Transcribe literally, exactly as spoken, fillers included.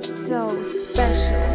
So special.